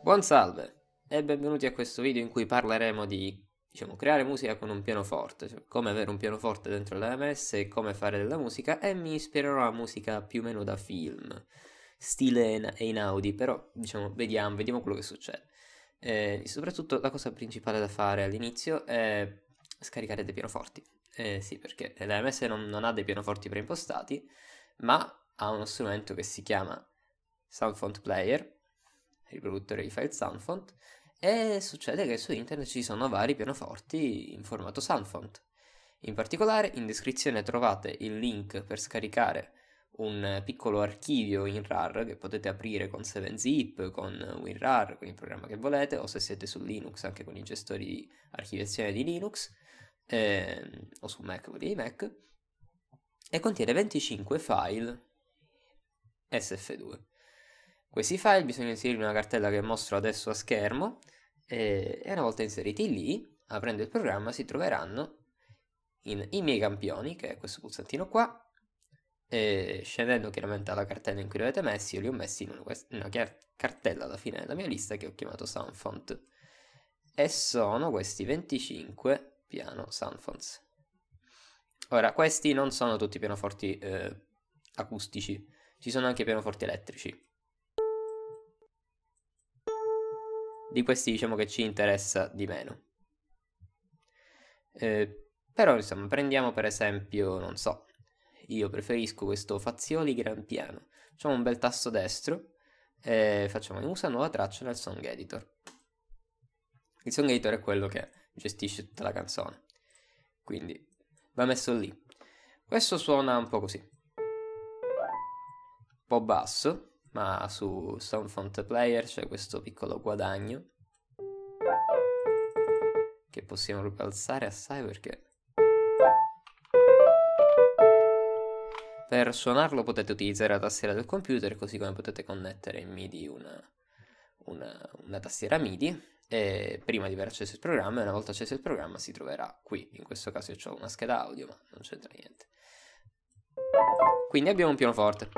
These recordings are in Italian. Buon salve e benvenuti a questo video in cui parleremo di, creare musica con un pianoforte, cioè come avere un pianoforte dentro l'AMS e come fare della musica, e mi ispirerò a musica più o meno da film, stile Einaudi, però vediamo quello che succede. Soprattutto la cosa principale da fare all'inizio è scaricare dei pianoforti, sì, perché l'AMS non ha dei pianoforti preimpostati, ma ha uno strumento che si chiama Soundfont Player, riproduttore di file Soundfont, e succede che su internet ci sono vari pianoforti in formato Soundfont. In particolare in descrizione trovate il link per scaricare un piccolo archivio in RAR che potete aprire con 7-zip, con WinRAR, con il programma che volete, o se siete su Linux anche con i gestori di archiviazione di Linux, o su Mac quelli di Mac, e contiene 25 file SF2. Questi file bisogna inserire in una cartella che mostro adesso a schermo, e una volta inseriti lì, aprendo il programma, si troveranno in i miei campioni, che è questo pulsantino qua, e scendendo chiaramente alla cartella in cui li avete messi, io li ho messi in una cartella alla fine della mia lista che ho chiamato Soundfont, e sono questi 25 piano Soundfonts. Ora, questi non sono tutti pianoforti acustici, ci sono anche pianoforti elettrici. Di questi che ci interessa di meno. Però prendiamo per esempio, io preferisco questo Fazioli Gran Piano. Facciamo un bel tasto destro e facciamo usa nuova traccia nel Song Editor. Il Song Editor è quello che gestisce tutta la canzone, quindi va messo lì. Questo suona un po' così, un po' basso, ma su Soundfont Player c'è questo piccolo guadagno che possiamo ribalzare assai, perché per suonarlo potete utilizzare la tastiera del computer, così come potete connettere in MIDI una tastiera MIDI, e prima di aver acceso il programma, e una volta acceso il programma si troverà qui. In questo caso io ho una scheda audio, ma non c'entra niente. Quindi abbiamo un pianoforte.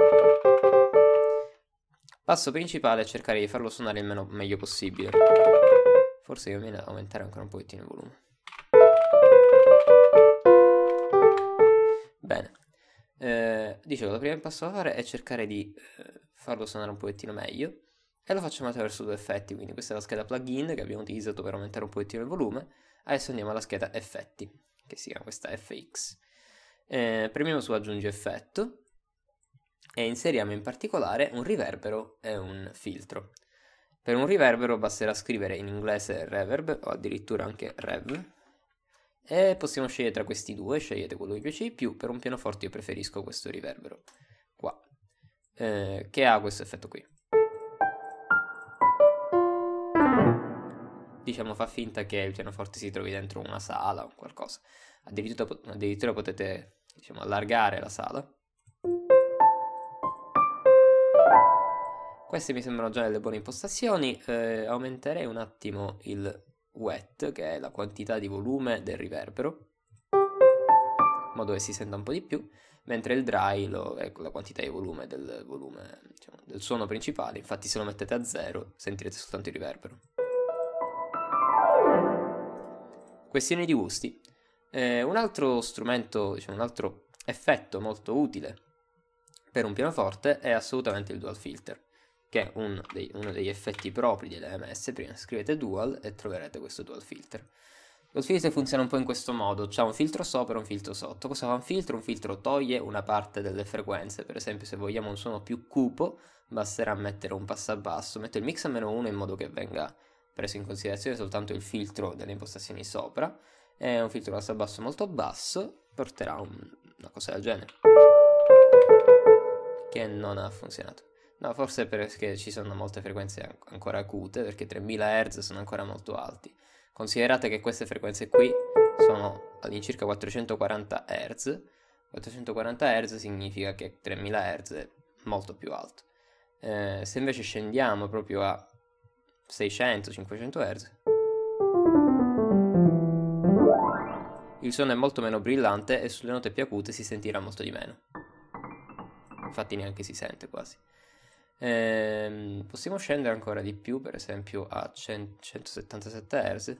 Passo principale è cercare di farlo suonare il meno meglio possibile. Forse conviene aumentare ancora un pochettino il volume. Bene. Dicevo, la prima passo da fare è cercare di farlo suonare un pochettino meglio, e lo facciamo attraverso due effetti. Quindi questa è la scheda plugin che abbiamo utilizzato per aumentare un pochettino il volume. Adesso andiamo alla scheda effetti, che si chiama questa FX. Premiamo su aggiungi effetto e inseriamo in particolare un riverbero e un filtro. Per un riverbero basterà scrivere in inglese reverb, o addirittura anche rev, e possiamo scegliere tra questi due, scegliete quello che vi piace di più. Per un pianoforte io preferisco questo riverbero qua, che ha questo effetto qui, fa finta che il pianoforte si trovi dentro una sala o qualcosa. Addirittura potete allargare la sala. Queste mi sembrano già delle buone impostazioni. Aumenterei un attimo il wet, che è la quantità di volume del riverbero, in modo che si senta un po' di più, mentre il dry è la quantità di volume del suono principale. Infatti se lo mettete a 0 sentirete soltanto il riverbero. Questione di gusti. Un altro strumento, un altro effetto molto utile per un pianoforte è assolutamente il dual filter, che è uno degli effetti propri dell'AMS. Prima scrivete dual e troverete questo dual filter. Dual filter funziona un po' in questo modo: c'è un filtro sopra e un filtro sotto. Cosa fa un filtro? Un filtro toglie una parte delle frequenze. Per esempio, se vogliamo un suono più cupo, basterà mettere un passabasso. Metto il mix a -1 in modo che venga preso in considerazione soltanto il filtro delle impostazioni sopra. È un filtro passabasso molto basso, porterà una cosa del genere, che non ha funzionato. No, forse perché ci sono molte frequenze ancora acute, perché 3000 Hz sono ancora molto alti. Considerate che queste frequenze qui sono all'incirca 440 Hz. 440 Hz significa che 3000 Hz è molto più alto. Se invece scendiamo proprio a 600-500 Hz, il suono è molto meno brillante e sulle note più acute si sentirà molto di meno. Infatti neanche si sente quasi. Possiamo scendere ancora di più, per esempio a 177 Hz.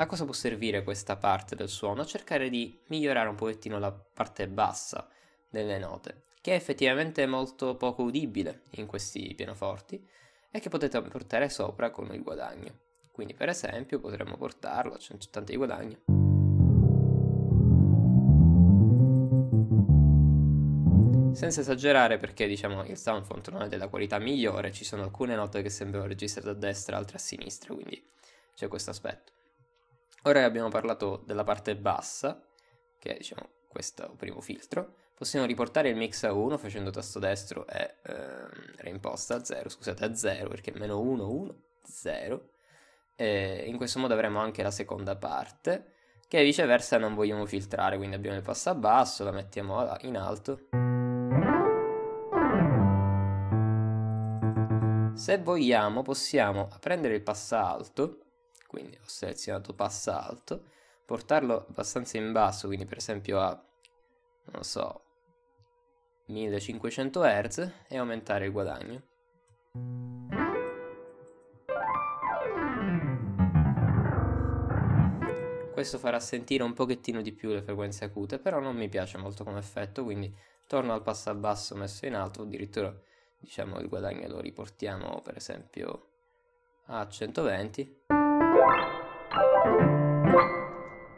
A cosa può servire questa parte del suono? A cercare di migliorare un pochettino la parte bassa delle note, che è effettivamente molto poco udibile in questi pianoforti e che potete portare sopra con il guadagno. Quindi per esempio potremmo portarlo a 170 di guadagno. Senza esagerare, perché diciamo il soundfont non è della qualità migliore, ci sono alcune note che sembrano registrate a destra, altre a sinistra, quindi c'è questo aspetto. Ora che abbiamo parlato della parte bassa, che è diciamo questo primo filtro, possiamo riportare il mix a 1 facendo tasto destro e reimposta a 0, scusate a 0 perché meno 1, 1, 0. E in questo modo avremo anche la seconda parte, che viceversa non vogliamo filtrare, quindi abbiamo il passo a basso, la mettiamo in alto. Se vogliamo possiamo prendere il passo alto, quindi ho selezionato passo alto, portarlo abbastanza in basso, quindi per esempio a, non so, 1500 Hz e aumentare il guadagno. Questo farà sentire un pochettino di più le frequenze acute, però non mi piace molto come effetto, quindi torno al passo a basso messo in alto, addirittura diciamo il guadagno lo riportiamo per esempio a 120.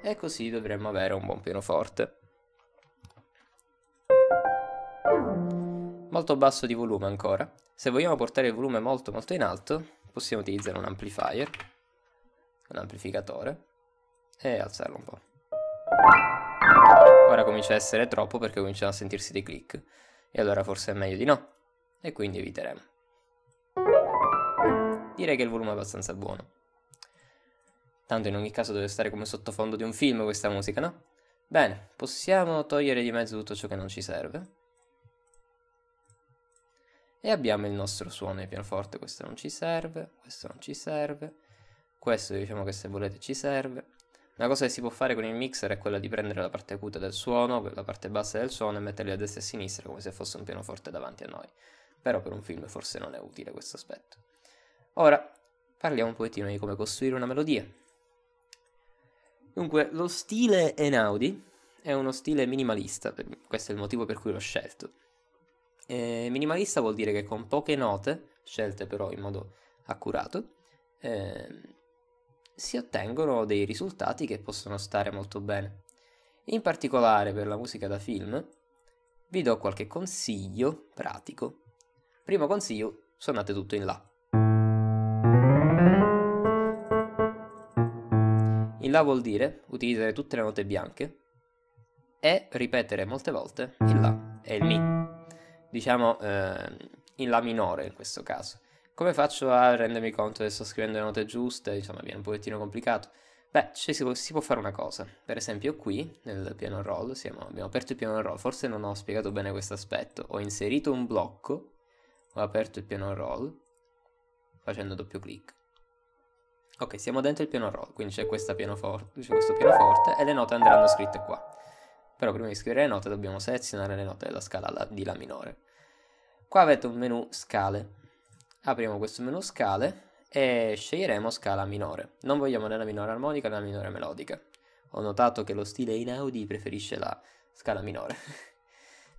E così dovremmo avere un buon pianoforte. Molto basso di volume ancora. Se vogliamo portare il volume molto molto in alto, possiamo utilizzare un amplifier, un amplificatore, e alzarlo un po'. Ora comincia a essere troppo perché cominciano a sentirsi dei click, e allora forse è meglio di no, e quindi eviteremo. Direi che il volume è abbastanza buono. Tanto in ogni caso deve stare come sottofondo di un film questa musica, no? Bene, possiamo togliere di mezzo tutto ciò che non ci serve. E abbiamo il nostro suono di pianoforte, questo non ci serve, questo non ci serve, questo diciamo che se volete ci serve. Una cosa che si può fare con il mixer è quella di prendere la parte acuta del suono, la parte bassa del suono e metterli a destra e a sinistra come se fosse un pianoforte davanti a noi. Però per un film forse non è utile questo aspetto. Ora parliamo un pochettino di come costruire una melodia. Dunque, lo stile Einaudi è uno stile minimalista, questo è il motivo per cui l'ho scelto. Minimalista vuol dire che con poche note, scelte però in modo accurato, si ottengono dei risultati che possono stare molto bene. In particolare per la musica da film vi do qualche consiglio pratico. Primo consiglio, suonate tutto in La. In La vuol dire utilizzare tutte le note bianche e ripetere molte volte il La e il Mi, diciamo in La minore in questo caso. Come faccio a rendermi conto che sto scrivendo le note giuste? Diciamo viene un pochettino complicato. Beh, si può fare una cosa. Per esempio qui, nel piano roll, abbiamo aperto il piano roll. Forse non ho spiegato bene questo aspetto. Ho inserito un blocco, ho aperto il piano roll, facendo doppio clic. Ok, siamo dentro il piano roll, quindi c'è questo pianoforte e le note andranno scritte qua. Però prima di scrivere le note dobbiamo selezionare le note della scala di La minore. Qua avete un menu scale. Apriamo questo menu scale e sceglieremo scala minore. Non vogliamo né la minore armonica né la minore melodica. Ho notato che lo stile Einaudi preferisce la scala minore.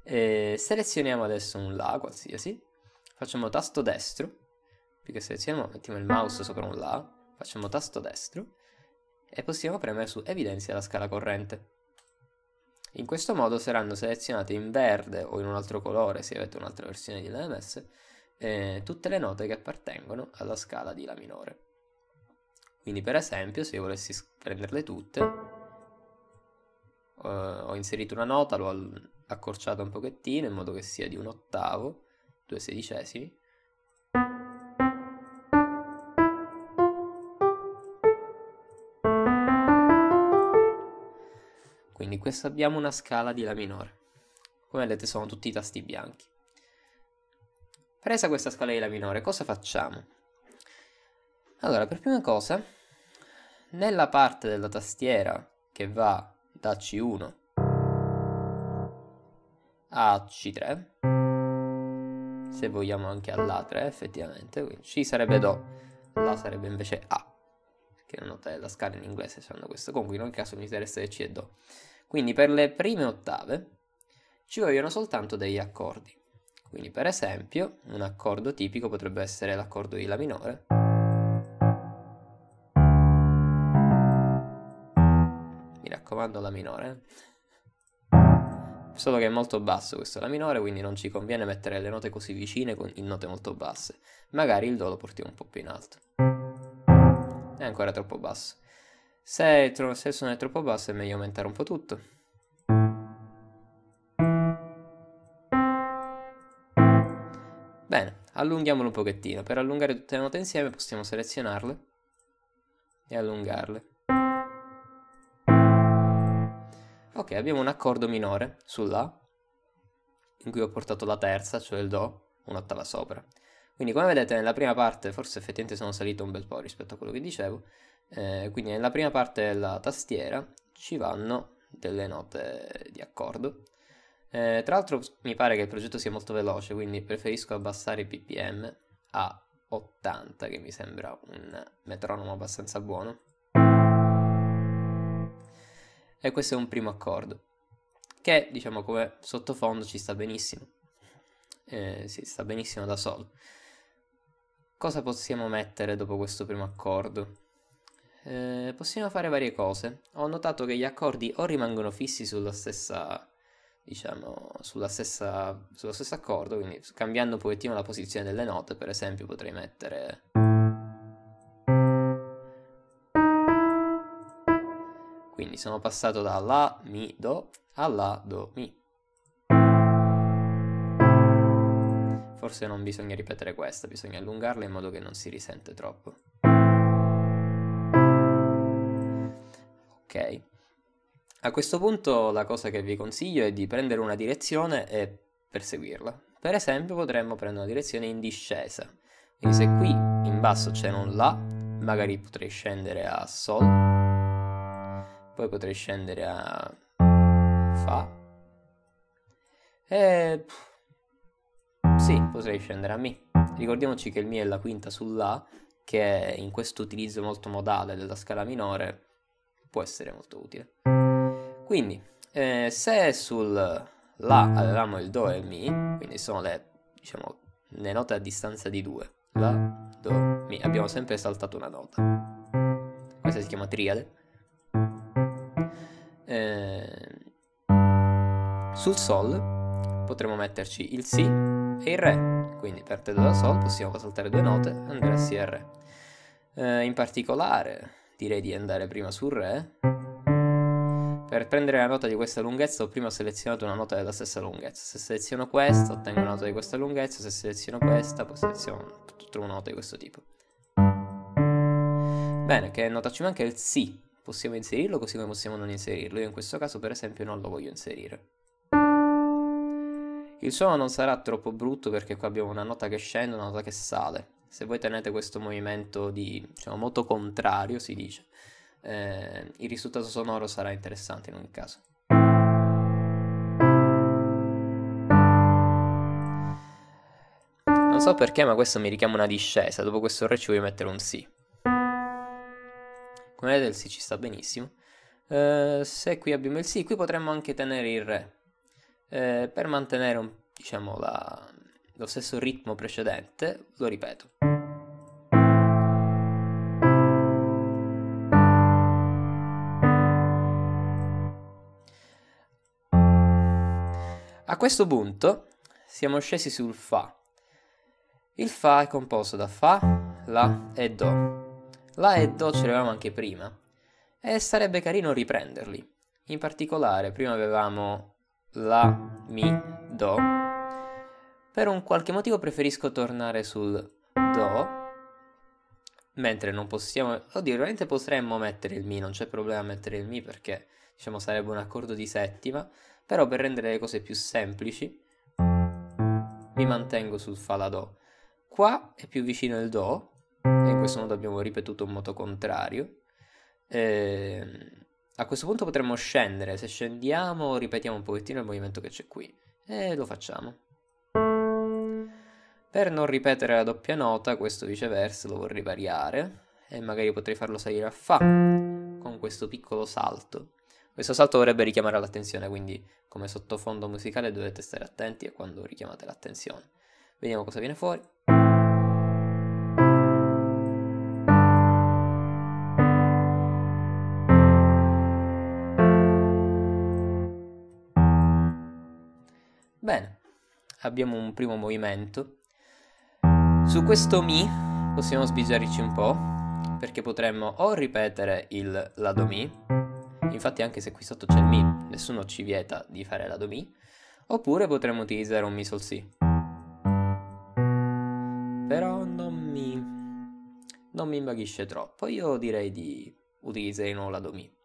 E selezioniamo adesso un La qualsiasi. Facciamo tasto destro. Più che selezioniamo, mettiamo il mouse sopra un La. Facciamo tasto destro. E possiamo premere su evidenzia la scala corrente. In questo modo saranno selezionate in verde o in un altro colore, se avete un'altra versione di LMS, tutte le note che appartengono alla scala di La minore. Quindi per esempio se io volessi prenderle tutte, ho inserito una nota, l'ho accorciata un pochettino in modo che sia di un ottavo, 2/16, quindi questa abbiamo una scala di La minore. Come vedete sono tutti i tasti bianchi. Presa questa scala di La minore, cosa facciamo? Allora, per prima cosa, nella parte della tastiera che va da C1 a C3, se vogliamo anche all'A3 effettivamente, quindi C sarebbe Do, La sarebbe invece A, che è una nota della scala in inglese, secondo questo, comunque in ogni caso mi interessa C e Do. Quindi per le prime ottave ci vogliono soltanto degli accordi, quindi per esempio un accordo tipico potrebbe essere l'accordo di La minore, mi raccomando La minore, solo che è molto basso questo La minore, quindi non ci conviene mettere le note così vicine in note molto basse, magari il Do lo portiamo un po' più in alto, è ancora troppo basso. Se il suono è troppo basso è meglio aumentare un po' tutto. Bene, allunghiamolo un pochettino. Per allungare tutte le note insieme possiamo selezionarle e allungarle. Ok, abbiamo un accordo minore sull'A, in cui ho portato la terza, cioè il Do, un'ottava sopra. Quindi come vedete nella prima parte, forse effettivamente sono salito un bel po' rispetto a quello che dicevo, quindi nella prima parte della tastiera ci vanno delle note di accordo. Tra l'altro mi pare che il progetto sia molto veloce, quindi preferisco abbassare i ppm a 80, che mi sembra un metronomo abbastanza buono. E questo è un primo accordo, che diciamo come sottofondo ci sta benissimo, si sta benissimo da solo. Cosa possiamo mettere dopo questo primo accordo? Possiamo fare varie cose. Ho notato che gli accordi o rimangono fissi sulla stessa... diciamo sullo stesso accordo, quindi cambiando un pochettino la posizione delle note, per esempio potrei mettere quindi sono passato da La, Mi, Do a La, Do, Mi. Forse non bisogna ripetere questa, bisogna allungarla in modo che non si risente troppo. Ok. A questo punto la cosa che vi consiglio è di prendere una direzione e perseguirla. Per esempio potremmo prendere una direzione in discesa. Quindi se qui in basso c'è un La, magari potrei scendere a Sol, poi potrei scendere a Fa, e sì, potrei scendere a Mi. Ricordiamoci che il Mi è la quinta sull'A, che in questo utilizzo molto modale della scala minore può essere molto utile. Quindi, se sul La avevamo il Do e il Mi, quindi sono le note a distanza di 2, La, Do, Mi, abbiamo sempre saltato una nota. Questa si chiama triade. Sul Sol potremmo metterci il Si e il Re, quindi per Te Do da Sol possiamo saltare due note e andare a Si e Re. In particolare direi di andare prima sul Re. Per prendere la nota di questa lunghezza ho prima selezionato una nota della stessa lunghezza. Se seleziono questa ottengo una nota di questa lunghezza, se seleziono questa poi seleziono tutta una nota di questo tipo. Bene, che nota ci manca? Il Si. Possiamo inserirlo così come possiamo non inserirlo. Io in questo caso per esempio non lo voglio inserire. Il suono non sarà troppo brutto perché qua abbiamo una nota che scende e una nota che sale. Se voi tenete questo movimento di moto contrario, si dice, il risultato sonoro sarà interessante in ogni caso. Non so perché, ma questo mi richiama una discesa. Dopo questo Re ci voglio mettere un Si. Come vedete il Si ci sta benissimo. Se qui abbiamo il Si, qui potremmo anche tenere il Re, per mantenere lo stesso ritmo precedente. Lo ripeto. A questo punto siamo scesi sul Fa. Il Fa è composto da Fa, La e Do. La e Do ce l'avevamo anche prima e sarebbe carino riprenderli. In particolare prima avevamo La, Mi, Do. Per un qualche motivo preferisco tornare sul Do, mentre non possiamo... Oddio, veramente potremmo mettere il Mi, non c'è problema a mettere il Mi perché sarebbe un accordo di settima. Però per rendere le cose più semplici mi mantengo sul Fa, La, Do. Qua è più vicino il Do e in questo modo abbiamo ripetuto un moto contrario. A questo punto potremmo scendere. Se scendiamo ripetiamo un pochettino il movimento che c'è qui. E lo facciamo. Per non ripetere la doppia nota, questo viceversa lo vorrei variare. E magari potrei farlo salire a Fa con questo piccolo salto. Questo salto dovrebbe richiamare l'attenzione, quindi come sottofondo musicale dovete stare attenti a quando richiamate l'attenzione. Vediamo cosa viene fuori. Bene, abbiamo un primo movimento. Su questo Mi possiamo sbigiarrici un po', perché potremmo o ripetere il La Do Mi. Infatti anche se qui sotto c'è il Mi, nessuno ci vieta di fare la Do Mi. Oppure potremmo utilizzare un Mi Sol Si. Però non mi invaghisce troppo. Io direi di utilizzare di nuovo la Do Mi.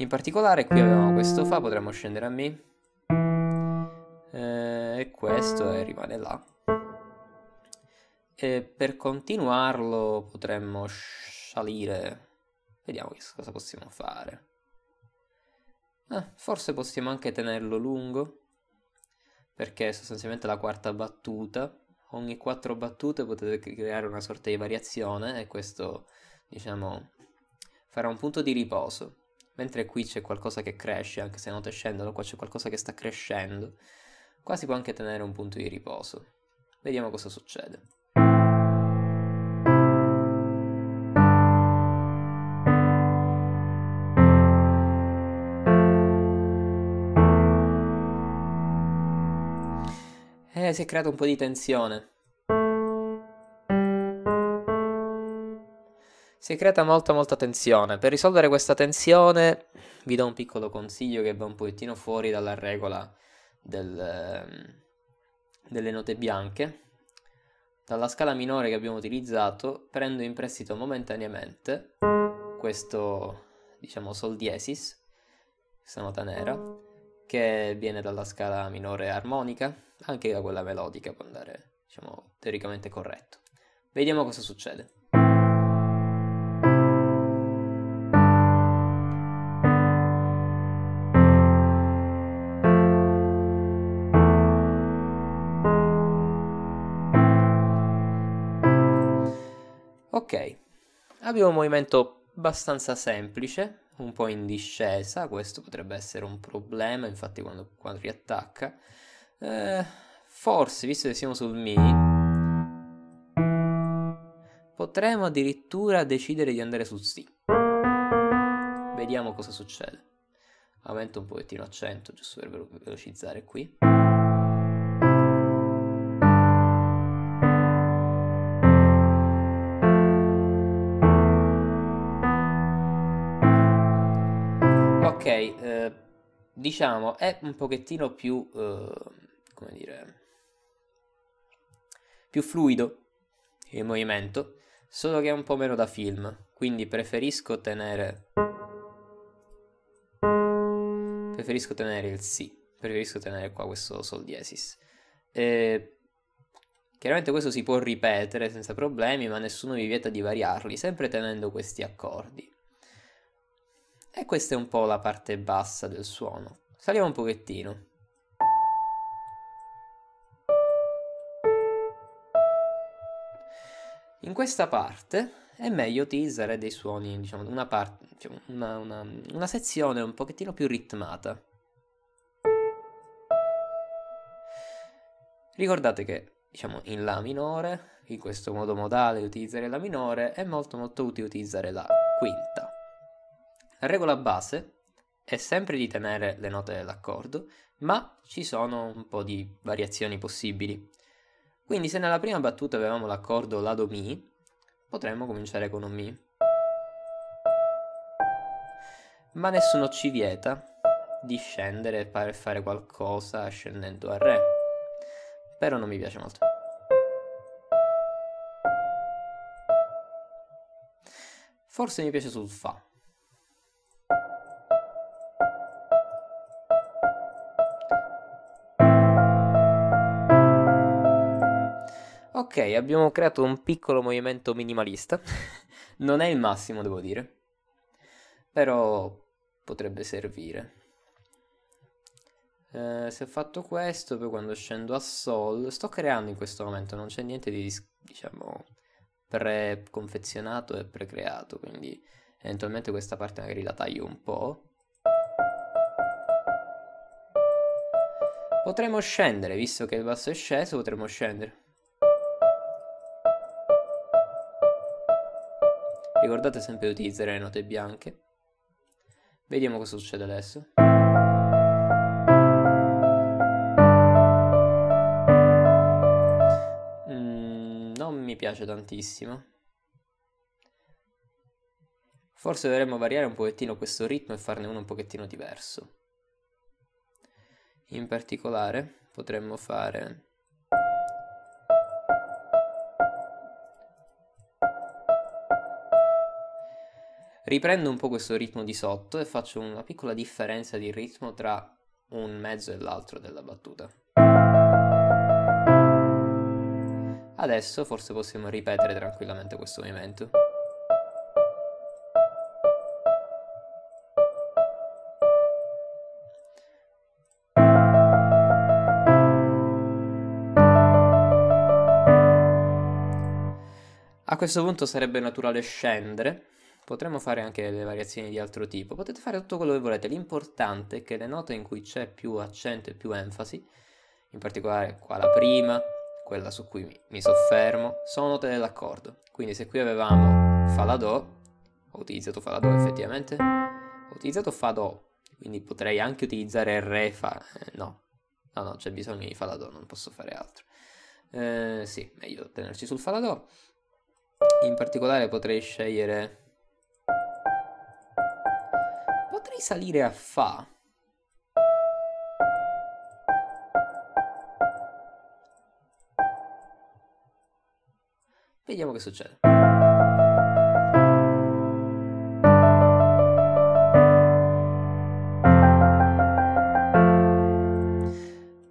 In particolare qui avevamo questo Fa, potremmo scendere a Mi. E questo rimane là. E per continuarlo potremmo salire. Vediamo che cosa possiamo fare. Forse possiamo anche tenerlo lungo, perché è sostanzialmente la quarta battuta. Ogni 4 battute potete creare una sorta di variazione, e questo, diciamo, farà un punto di riposo. Mentre qui c'è qualcosa che cresce, anche se note scendono, qua c'è qualcosa che sta crescendo. Qua si può anche tenere un punto di riposo. Vediamo cosa succede. Si è creata un po' di tensione. Si è creata molta tensione. Per risolvere questa tensione vi do un piccolo consiglio che va un pochettino fuori dalla regola delle note bianche. Dalla scala minore che abbiamo utilizzato prendo in prestito momentaneamente questo, diciamo, Sol diesis, questa nota nera che viene dalla scala minore armonica, anche da quella melodica può andare, diciamo, teoricamente corretto. Vediamo cosa succede. Ok, abbiamo un movimento abbastanza semplice, un po' in discesa. Questo potrebbe essere un problema, infatti quando riattacca. Forse, visto che siamo sul Mi, potremmo addirittura decidere di andare sul Si. Vediamo cosa succede. Aumento un pochettino l'accento, giusto per velocizzare qui. Ok, diciamo è un pochettino più... come dire, più fluido il movimento, solo che è un po' meno da film, quindi preferisco tenere il Si, preferisco tenere qua questo Sol diesis. Chiaramente questo si può ripetere senza problemi, ma nessuno vi vieta di variarli, sempre tenendo questi accordi. E questa è un po' la parte bassa del suono. Saliamo un pochettino. In questa parte è meglio utilizzare dei suoni, diciamo, una sezione un pochettino più ritmata. Ricordate che, diciamo, in La minore, in questo modo modale di utilizzare La minore, è molto utile utilizzare la quinta. La regola base è sempre di tenere le note dell'accordo, ma ci sono un po' di variazioni possibili. Quindi se nella prima battuta avevamo l'accordo La Do Mi, potremmo cominciare con un Mi. Ma nessuno ci vieta di scendere per fare qualcosa scendendo a Re. Però non mi piace molto. Forse mi piace sul Fa. Ok, abbiamo creato un piccolo movimento minimalista Non è il massimo, devo dire, però potrebbe servire. Se ho fatto questo, poi quando scendo a Sol, sto creando in questo momento, non c'è niente di, diciamo, preconfezionato e precreato, quindi eventualmente questa parte magari la taglio un po'. Potremmo scendere, visto che il basso è sceso, potremmo scendere. Ricordate sempre di utilizzare le note bianche. Vediamo cosa succede adesso. Non mi piace tantissimo. Forse dovremmo variare un pochettino questo ritmo e farne uno un pochettino diverso. In particolare potremmo fare... Riprendo un po' questo ritmo di sotto e faccio una piccola differenza di ritmo tra un mezzo e l'altro della battuta. Adesso forse possiamo ripetere tranquillamente questo movimento. A questo punto sarebbe naturale scendere. Potremmo fare anche le variazioni di altro tipo, potete fare tutto quello che volete, l'importante è che le note in cui c'è più accento e più enfasi, in particolare qua la prima, quella su cui mi soffermo, sono note dell'accordo. Quindi se qui avevamo Fa La Do, ho utilizzato Fa La Do effettivamente, ho utilizzato Fa Do, quindi potrei anche utilizzare Re Fa, no, c'è bisogno di Fa La Do, non posso fare altro. Sì, meglio tenerci sul Fa La Do, in particolare potrei scegliere... Potrei salire a Fa. Vediamo che succede.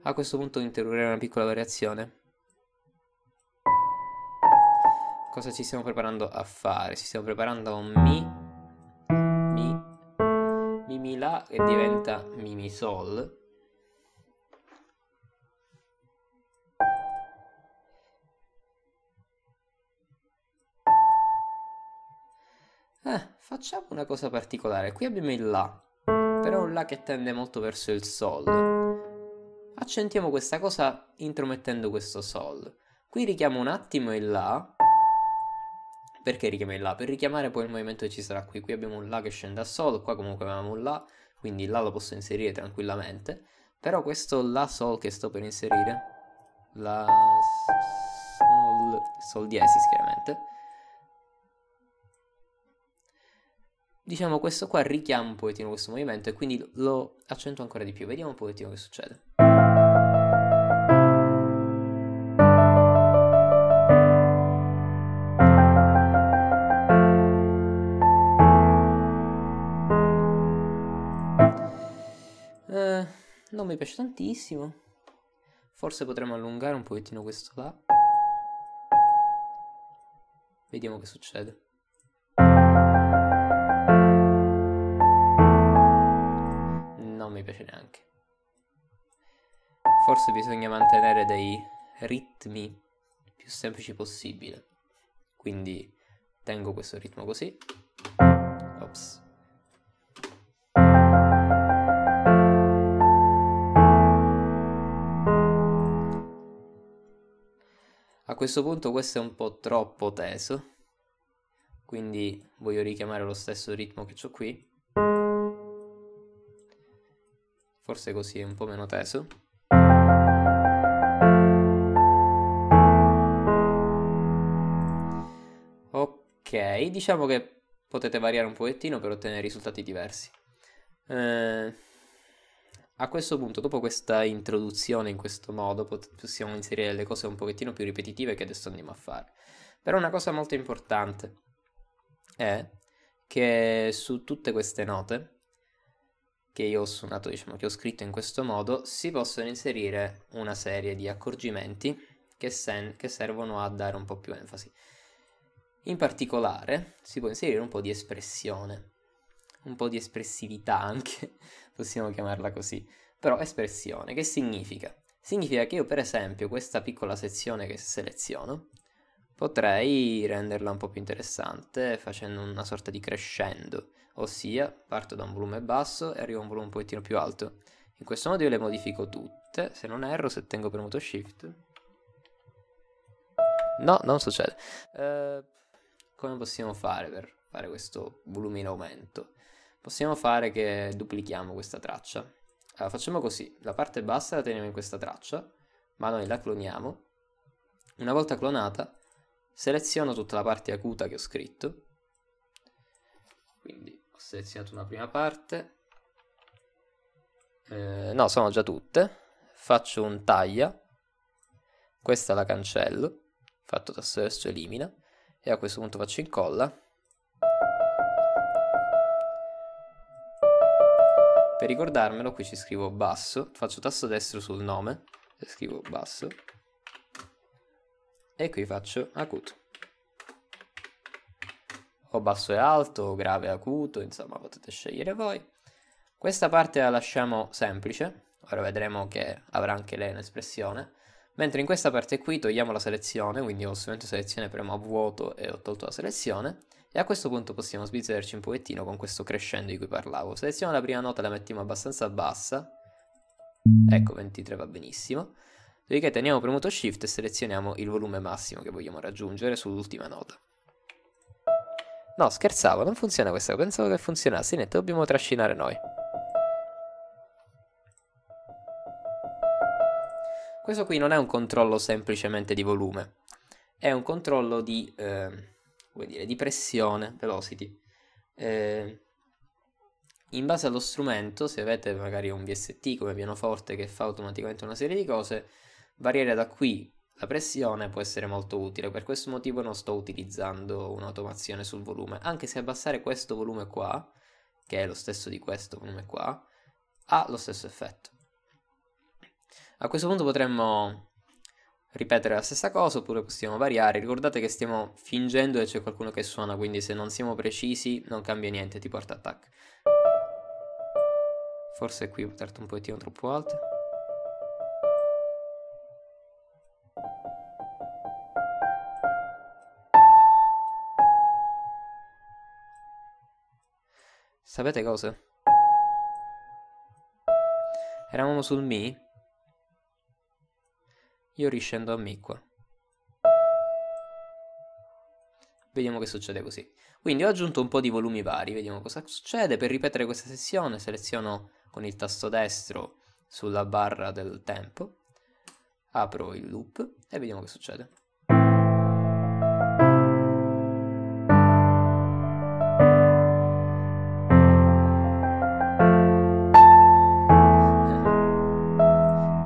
A questo punto introdurrei una piccola variazione. Cosa ci stiamo preparando a fare? Ci stiamo preparando a un Mi. Mi La che diventa Mi Mi Sol, facciamo una cosa particolare. Qui abbiamo il La, però un La che tende molto verso il Sol. Accentiamo questa cosa intromettendo questo Sol. Qui richiamo un attimo il La. Perché richiamo il La? Per richiamare poi il movimento che ci sarà qui. Qui abbiamo un La che scende a Sol, qua comunque avevamo un La, quindi il La lo posso inserire tranquillamente. Però questo La Sol che sto per inserire, La Sol, Sol diesis chiaramente, diciamo questo qua richiama un pochettino questo movimento e quindi lo accentuo ancora di più. Vediamo un pochettino che succede. Non mi piace tantissimo. Forse potremmo allungare un pochettino questo là. Vediamo che succede. Non mi piace neanche. Forse bisogna mantenere dei ritmi più semplici possibile. Quindi tengo questo ritmo così. Ops. A questo punto questo è un po' troppo teso, quindi voglio richiamare lo stesso ritmo che ho qui, forse così è un po' meno teso. Ok, diciamo che potete variare un pochettino per ottenere risultati diversi. A questo punto, dopo questa introduzione in questo modo, possiamo inserire le cose un pochettino più ripetitive che adesso andiamo a fare. Però una cosa molto importante è che su tutte queste note che io ho suonato, diciamo, che ho scritto in questo modo, si possono inserire una serie di accorgimenti che servono a dare un po' più enfasi. In particolare si può inserire un po' di espressione, un po' di espressività anche, possiamo chiamarla così, però espressione, che significa? Significa che io per esempio questa piccola sezione che seleziono potrei renderla un po' più interessante facendo una sorta di crescendo, ossia parto da un volume basso e arrivo a un volume un pochettino più alto. In questo modo io le modifico tutte, se non erro, se tengo premuto Shift. No, non succede. Come possiamo fare per fare questo volume in aumento? Possiamo fare che duplichiamo questa traccia. Allora, facciamo così, la parte bassa la teniamo in questa traccia, ma noi la cloniamo. Una volta clonata, seleziono tutta la parte acuta che ho scritto. Quindi ho selezionato una prima parte. No, sono già tutte. Faccio un taglia, questa la cancello, fatto tasto destro elimina, e a questo punto faccio incolla. Per ricordarmelo qui ci scrivo basso, faccio tasto destro sul nome e scrivo basso, e qui faccio acuto, o basso e alto, o grave e acuto, insomma potete scegliere voi. Questa parte la lasciamo semplice, ora vedremo che avrà anche lei un'espressione, mentre in questa parte qui togliamo la selezione, quindi ho strumento selezione, premo a vuoto e ho tolto la selezione, e a questo punto possiamo sbizzarrirci un pochettino con questo crescendo di cui parlavo. Selezioniamo la prima nota, la mettiamo abbastanza bassa, ecco 23 va benissimo, dopodiché teniamo premuto Shift e selezioniamo il volume massimo che vogliamo raggiungere sull'ultima nota. No, scherzavo, non funziona questa, pensavo che funzionasse, niente, dobbiamo trascinare noi. Questo qui non è un controllo semplicemente di volume, è un controllo di, di pressione, velocity. In base allo strumento, se avete magari un VST come pianoforte che fa automaticamente una serie di cose, variare da qui la pressione può essere molto utile. Per questo motivo non sto utilizzando un'automazione sul volume, anche se abbassare questo volume qua, che è lo stesso di questo volume qua, ha lo stesso effetto. A questo punto potremmo ripetere la stessa cosa, oppure possiamo variare. Ricordate che stiamo fingendo che c'è qualcuno che suona, quindi se non siamo precisi non cambia niente, tipo Art Attack. Forse qui ho portato un pochettino troppo alto. Sapete cosa? Eravamo sul Mi? Io riscendo a Mi qua. Vediamo che succede così. Quindi ho aggiunto un po' di volumi vari, vediamo cosa succede. Per ripetere questa sessione seleziono con il tasto destro sulla barra del tempo, apro il loop e vediamo che succede.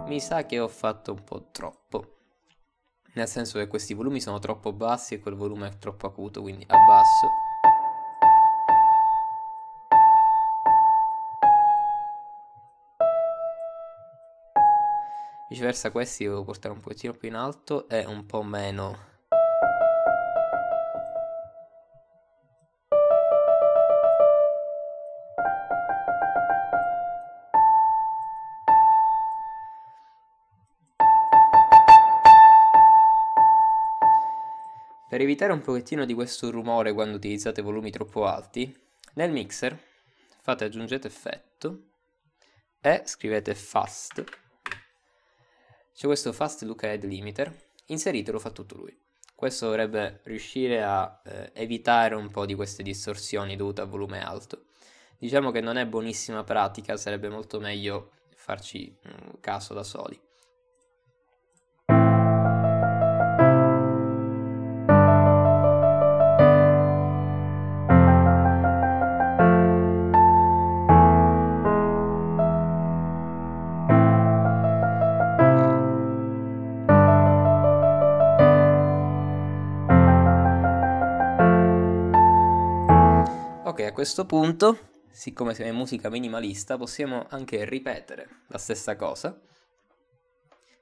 Mi sa che ho fatto un po' troppo, nel senso che questi volumi sono troppo bassi e quel volume è troppo acuto, quindi abbasso. Viceversa questi devo portare un pochettino più in alto e un po' meno. Per evitare un pochettino di questo rumore quando utilizzate volumi troppo alti, nel mixer fate aggiungete effetto e scrivete fast, c'è questo fast look ahead limiter, inseritelo, fa tutto lui. Questo dovrebbe riuscire a evitare un po' di queste distorsioni dovute a volume alto. Diciamo che non è buonissima pratica, sarebbe molto meglio farci caso da soli. A questo punto, siccome siamo in musica minimalista, possiamo anche ripetere la stessa cosa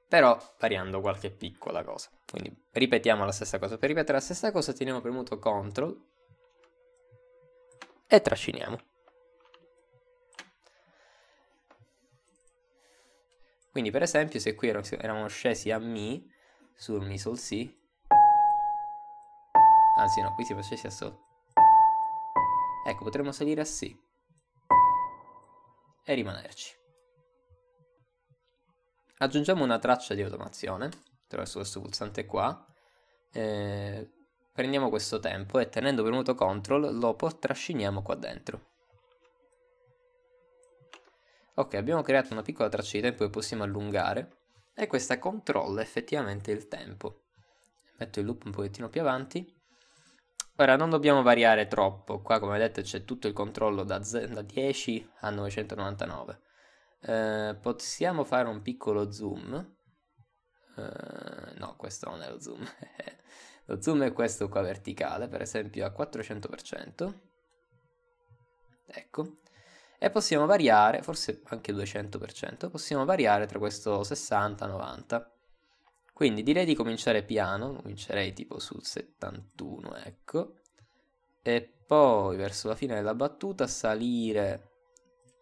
però variando qualche piccola cosa. Quindi ripetiamo la stessa cosa. Per ripetere la stessa cosa teniamo premuto CTRL e trasciniamo. Quindi per esempio se qui eravamo scesi a Mi sul Mi Sol Si, anzi no, qui siamo scesi a Sol, ecco, potremmo salire a Si e rimanerci. Aggiungiamo una traccia di automazione attraverso questo pulsante qua, prendiamo questo tempo e tenendo premuto CTRL lo trasciniamo qua dentro. Ok, abbiamo creato una piccola traccia di tempo che possiamo allungare e questa controlla effettivamente il tempo. Metto il loop un pochettino più avanti. Ora non dobbiamo variare troppo, qua come vedete c'è tutto il controllo da 10 a 999. Possiamo fare un piccolo zoom. No, questo non è lo zoom. Lo zoom è questo qua verticale, per esempio a 400%. Ecco. E possiamo variare, forse anche 200%, possiamo variare tra questo 60 e 90. Quindi direi di cominciare piano, comincerei tipo sul 71, ecco. E poi verso la fine della battuta salire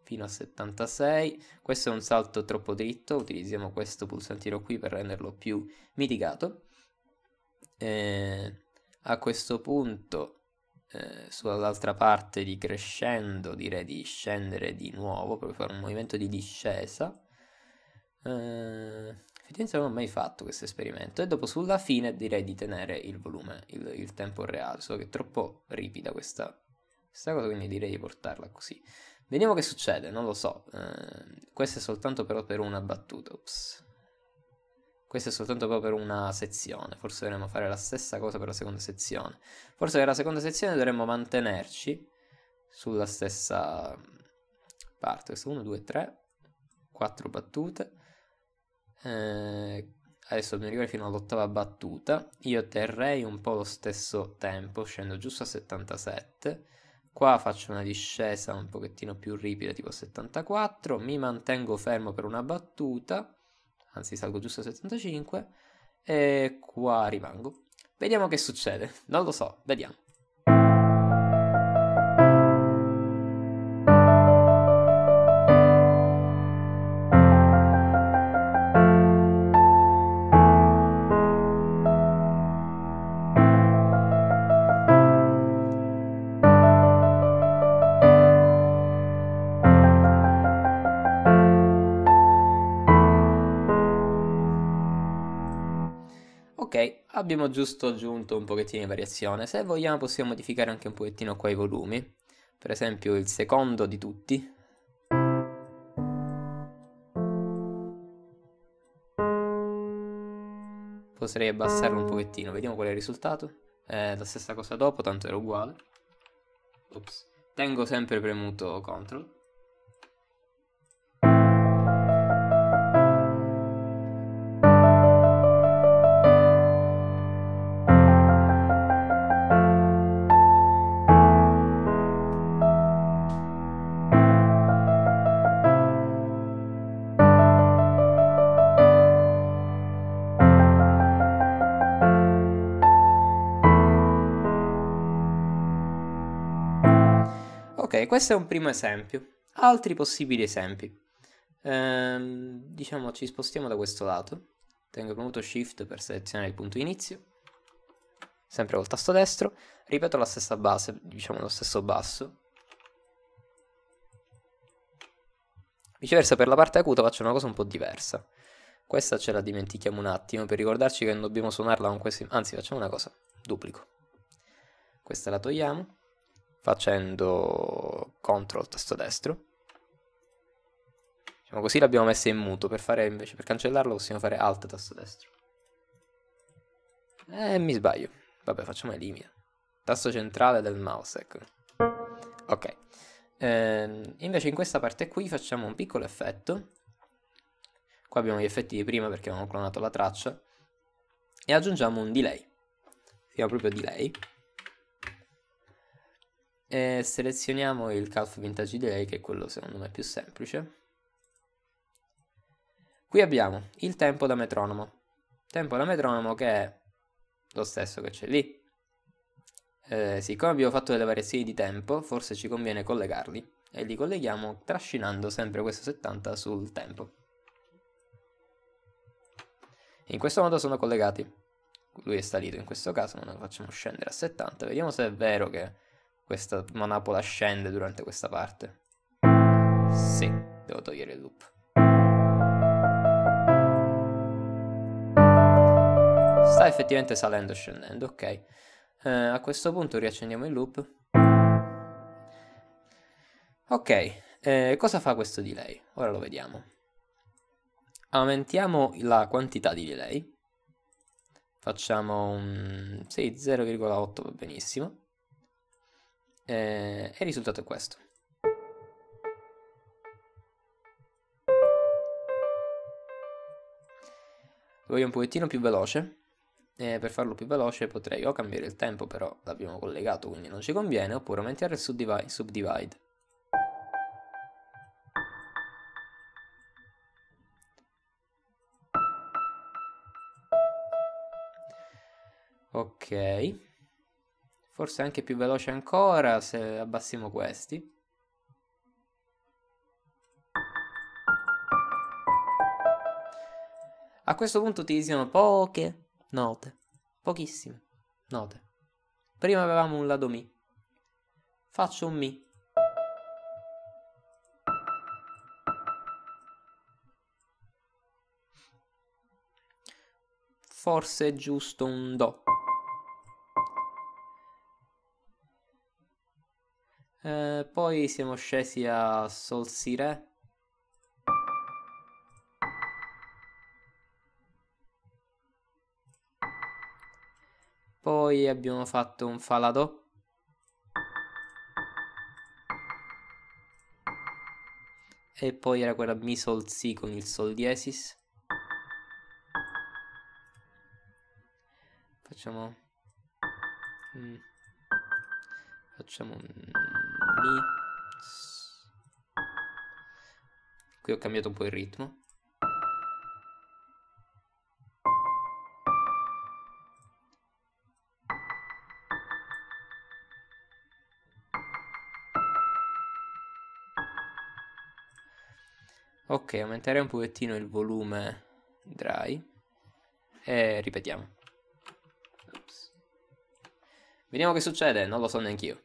fino a 76. Questo è un salto troppo dritto, utilizziamo questo pulsantino qui per renderlo più mitigato. E a questo punto... sull'altra parte di crescendo direi di scendere di nuovo per fare un movimento di discesa. Effettivamente non ho mai fatto questo esperimento. E dopo sulla fine direi di tenere il volume, il tempo reale, solo che è troppo ripida questa cosa, quindi direi di portarla così. Vediamo che succede, non lo so. Questo è soltanto però per una battuta. Ops. Questo è soltanto proprio per una sezione, forse dovremmo fare la stessa cosa per la seconda sezione. Forse per la seconda sezione dovremmo mantenerci sulla stessa parte. Questo 1, 2, 3, 4 battute. Adesso dobbiamo arrivare fino all'ottava battuta. Io terrei un po' lo stesso tempo, scendo giusto a 77. Qua faccio una discesa un pochettino più ripida, tipo 74. Mi mantengo fermo per una battuta. Anzi, salgo giusto a 75 e qua rimango. Vediamo che succede. Non lo so, vediamo. Ok, abbiamo giusto aggiunto un pochettino di variazione. Se vogliamo possiamo modificare anche un pochettino qua i volumi. Per esempio il secondo di tutti. Potrei abbassarlo un pochettino, vediamo qual è il risultato. La stessa cosa dopo, tanto era uguale. Ops. Tengo sempre premuto CTRL. Ok, questo è un primo esempio. Altri possibili esempi. Diciamo ci spostiamo da questo lato. Tengo premuto Shift per selezionare il punto inizio. Sempre col tasto destro. Ripeto la stessa base, diciamo lo stesso basso. Viceversa per la parte acuta faccio una cosa un po' diversa. Questa ce la dimentichiamo un attimo per ricordarci che non dobbiamo suonarla con questi... Anzi, facciamo una cosa. Duplico. Questa la togliamo. Facendo CTRL tasto destro, diciamo così l'abbiamo messa in muto. Per fare invece, per cancellarlo possiamo fare Alt tasto destro. Mi sbaglio, vabbè, facciamo elimina, tasto centrale del mouse, ecco. Ok, invece in questa parte qui facciamo un piccolo effetto. Qua abbiamo gli effetti di prima perché avevamo clonato la traccia e aggiungiamo un delay, si chiama proprio delay. E selezioniamo il Calf Vintage Delay, che è quello secondo me più semplice. Qui abbiamo il tempo da metronomo. Tempo da metronomo che è lo stesso che c'è lì. Siccome abbiamo fatto delle variazioni di tempo, forse ci conviene collegarli. E li colleghiamo trascinando sempre questo 70 sul tempo. In questo modo sono collegati. Lui è salito in questo caso, non lo facciamo scendere a 70. Vediamo se è vero che questa manapola scende durante questa parte. Sì, devo togliere il loop. Sta effettivamente salendo e scendendo, ok. A questo punto riaccendiamo il loop. Ok, cosa fa questo delay? Ora lo vediamo. Aumentiamo la quantità di delay. Facciamo un 0,8, va benissimo. E il risultato è questo. Lo voglio un pochettino più veloce. Per farlo più veloce potrei o cambiare il tempo, però l'abbiamo collegato quindi non ci conviene, oppure aumentare il subdivide. Ok, forse anche più veloce ancora se abbassiamo questi. A questo punto utilizziamo poche note, pochissime note. Prima avevamo un lado Mi, faccio un Mi. Forse è giusto un Do. Poi siamo scesi a Sol Si Re. Poi abbiamo fatto un Fa La Do. E poi era quella Mi Sol Si con il Sol diesis. Facciamo un Mi. Qui ho cambiato un po' il ritmo. Ok, aumenterei un pochettino il volume dry e ripetiamo. Vediamo che succede, non lo so neanch'io.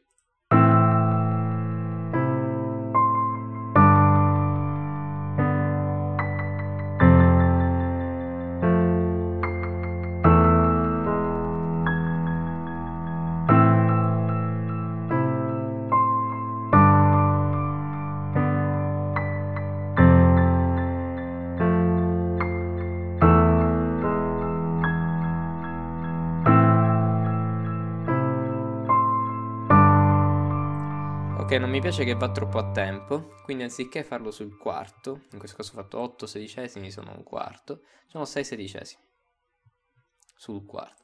Non mi piace che va troppo a tempo, quindi anziché farlo sul quarto, in questo caso ho fatto 8 sedicesimi, sono un quarto, sono 6 sedicesimi sul quarto.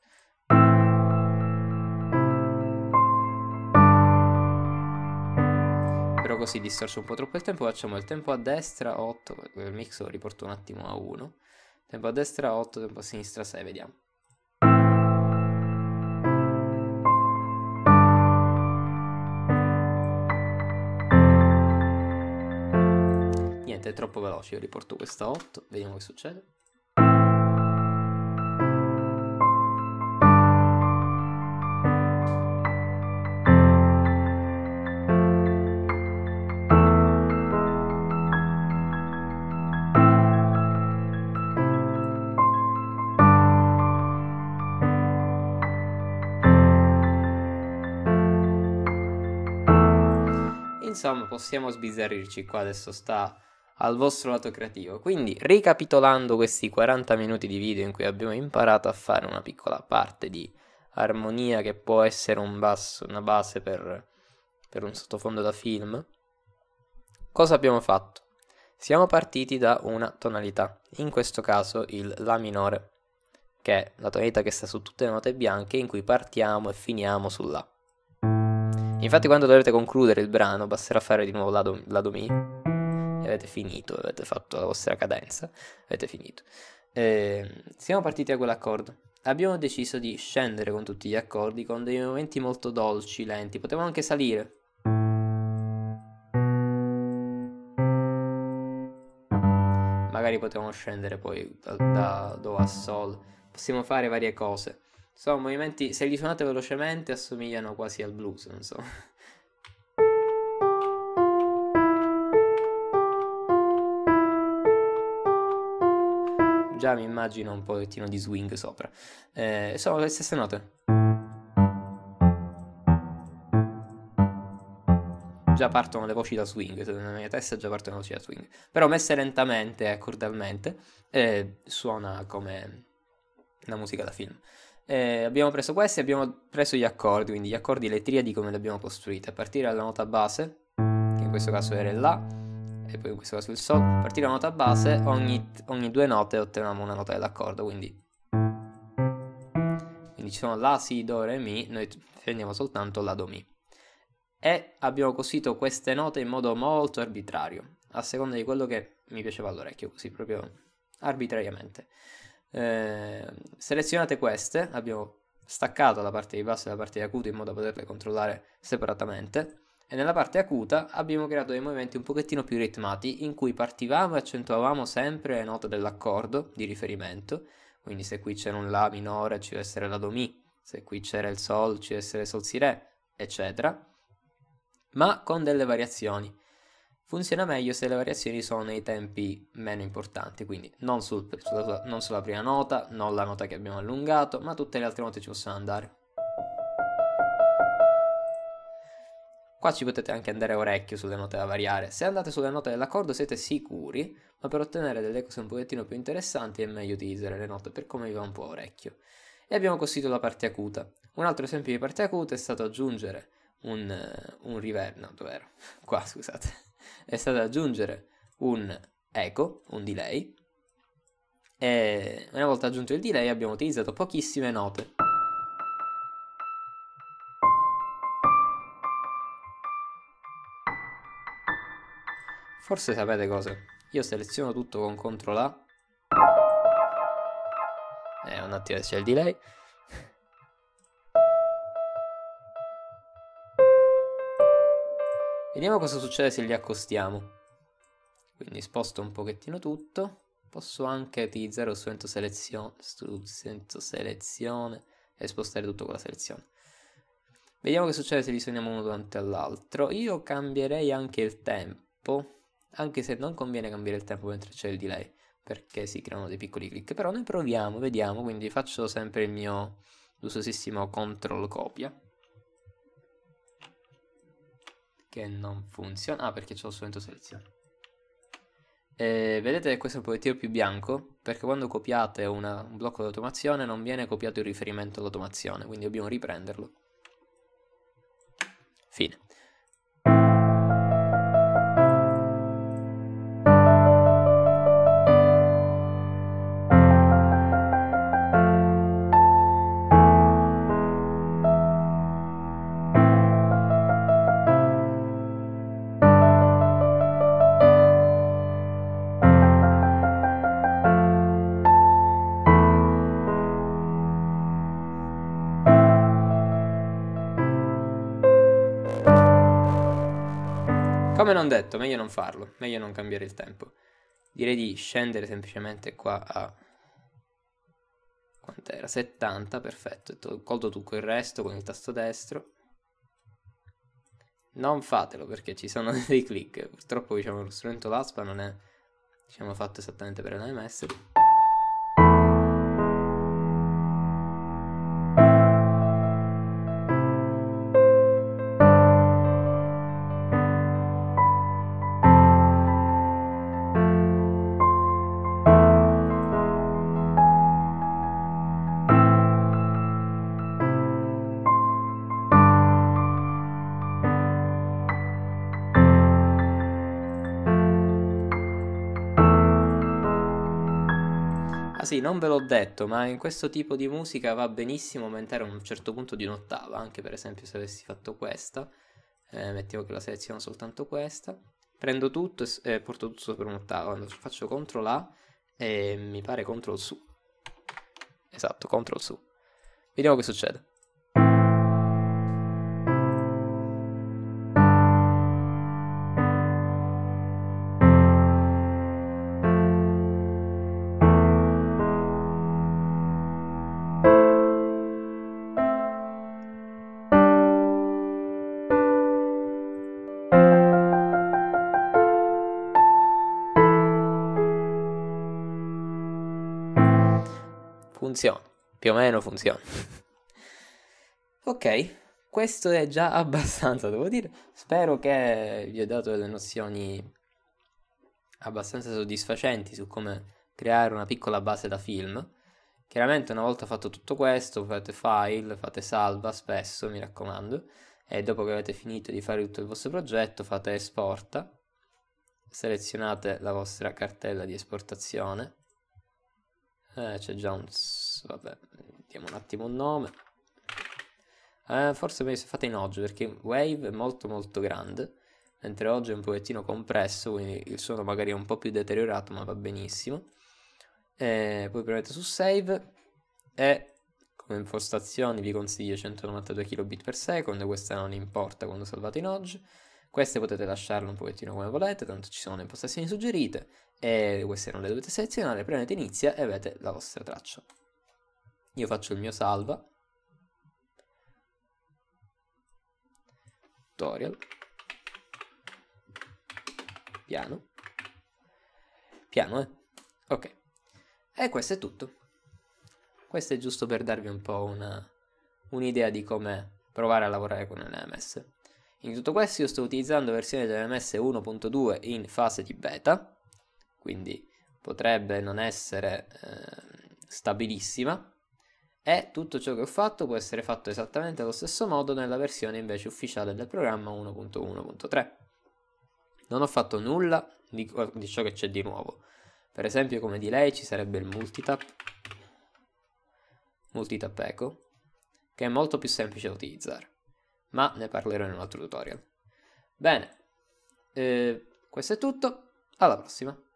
Però così distorce un po' troppo il tempo, facciamo il tempo a destra 8, il mix lo riporto un attimo a 1, tempo a destra 8, tempo a sinistra 6, vediamo. È troppo veloce, io riporto questa 8, vediamo che succede. Insomma, possiamo sbizzarrirci qua, adesso sta al vostro lato creativo. Quindi, ricapitolando questi 40 minuti di video in cui abbiamo imparato a fare una piccola parte di armonia che può essere un basso, una base per un sottofondo da film, cosa abbiamo fatto? Siamo partiti da una tonalità, in questo caso il La minore, che è la tonalità che sta su tutte le note bianche, in cui partiamo e finiamo su La. Infatti quando dovrete concludere il brano basterà fare di nuovo La Do Mi, avete finito, avete fatto la vostra cadenza, avete finito. Siamo partiti da quell'accordo. Abbiamo deciso di scendere con tutti gli accordi, con dei momenti molto dolci, lenti. Potevamo anche salire. Magari potevamo scendere poi da do a sol. Possiamo fare varie cose. Sono movimenti, se li suonate velocemente, assomigliano quasi al blues, non so. Già mi immagino un pochettino di swing sopra. Sono le stesse note. Già partono le voci da swing, nella mia testa già partono le voci da swing. Però messe lentamente e accordalmente suona come una musica da film. Abbiamo preso questi, abbiamo preso gli accordi, quindi gli accordi, le triadi come le abbiamo costruite. A partire dalla nota base, che in questo caso era il La, e poi in questo caso il Sol. A partire da nota base, ogni due note otteniamo una nota dell'accordo, quindi ci sono La, Si, Do, Re, Mi, noi prendiamo soltanto La, Do, Mi. E abbiamo costruito queste note in modo molto arbitrario, a seconda di quello che mi piaceva all'orecchio, così proprio arbitrariamente. Selezionate queste, abbiamo staccato la parte di basso e la parte di acuto in modo da poterle controllare separatamente. E nella parte acuta abbiamo creato dei movimenti un pochettino più ritmati, in cui partivamo e accentuavamo sempre le note dell'accordo di riferimento. Quindi se qui c'era un La minore ci deve essere La, Do, Mi, se qui c'era il Sol ci deve essere Sol, Si, Re, eccetera. Ma con delle variazioni. Funziona meglio se le variazioni sono nei tempi meno importanti, quindi non sulla prima nota, non la nota che abbiamo allungato, ma tutte le altre note ci possono andare. Qua ci potete anche andare a orecchio sulle note da variare. Se andate sulle note dell'accordo siete sicuri, ma per ottenere delle cose un pochettino più interessanti è meglio utilizzare le note per come vi va un po' a orecchio. E abbiamo costruito la parte acuta. Un altro esempio di parte acuta è stato aggiungere un riverb, no, dov'era? Qua, scusate. È stato aggiungere un eco, un delay. E una volta aggiunto il delay abbiamo utilizzato pochissime note. Forse sapete cosa? Io seleziono tutto con CTRL A. Un attimo che c'è il delay. Vediamo cosa succede se li accostiamo. Quindi sposto un pochettino tutto. Posso anche utilizzare lo strumento selezione e spostare tutto con la selezione. Vediamo che succede se li suoniamo uno davanti all'altro. Io cambierei anche il tempo. Anche se non conviene cambiare il tempo mentre c'è il delay, perché si creano dei piccoli click. Però noi proviamo, vediamo, quindi faccio sempre il mio lusosissimo CTRL copia, che non funziona, perché c'ho lo strumento selezione. Vedete che questo è un pochettino più bianco, perché quando copiate un blocco di automazione non viene copiato il riferimento all'automazione, quindi dobbiamo riprenderlo. Fine. Come non detto, meglio non farlo, meglio non cambiare il tempo. Direi di scendere semplicemente qua a... quant'era? 70, perfetto. Colto tutto il resto con il tasto destro. Non fatelo perché ci sono dei click. Purtroppo, diciamo, lo strumento LASPA non è, diciamo, fatto esattamente per l'AMS. Sì, non ve l'ho detto, ma in questo tipo di musica va benissimo aumentare a un certo punto di un'ottava, anche per esempio se avessi fatto questa, mettiamo che la seleziono soltanto questa, prendo tutto e porto tutto sopra un ottavo. Faccio CTRL A e mi pare CTRL su. Esatto, CTRL su. Vediamo che succede. Funziona, più o meno funziona. Ok, questo è già abbastanza, devo dire. Spero che vi ho dato delle nozioni abbastanza soddisfacenti su come creare una piccola base da film. Chiaramente una volta fatto tutto questo, fate file, fate salva spesso, mi raccomando, e dopo che avete finito di fare tutto il vostro progetto fate esporta, selezionate la vostra cartella di esportazione. C'è già un... vabbè, diamo un attimo un nome. Forse meglio se fate in oggi, perché Wave è molto grande, mentre oggi è un pochettino compresso, quindi il suono magari è un po' più deteriorato, ma va benissimo. Poi premete su Save e come impostazioni vi consiglio 192 kbps/s, questa non importa quando salvate in oggi. Queste potete lasciarle un pochettino come volete, tanto ci sono le impostazioni suggerite e queste non le dovete selezionare, premete inizia e avete la vostra traccia. Io faccio il mio salva tutorial piano ok, e questo è tutto. Questo è giusto per darvi un po' un'idea di come provare a lavorare con l'MS. In tutto questo io sto utilizzando versione dell'MS 1.2 in fase di beta, quindi potrebbe non essere stabilissima, e tutto ciò che ho fatto può essere fatto esattamente allo stesso modo nella versione invece ufficiale del programma 1.1.3. Non ho fatto nulla di ciò che c'è di nuovo. Per esempio, come di lei ci sarebbe il multitap echo, che è molto più semplice da utilizzare, ma ne parlerò in un altro tutorial. Bene, questo è tutto, alla prossima!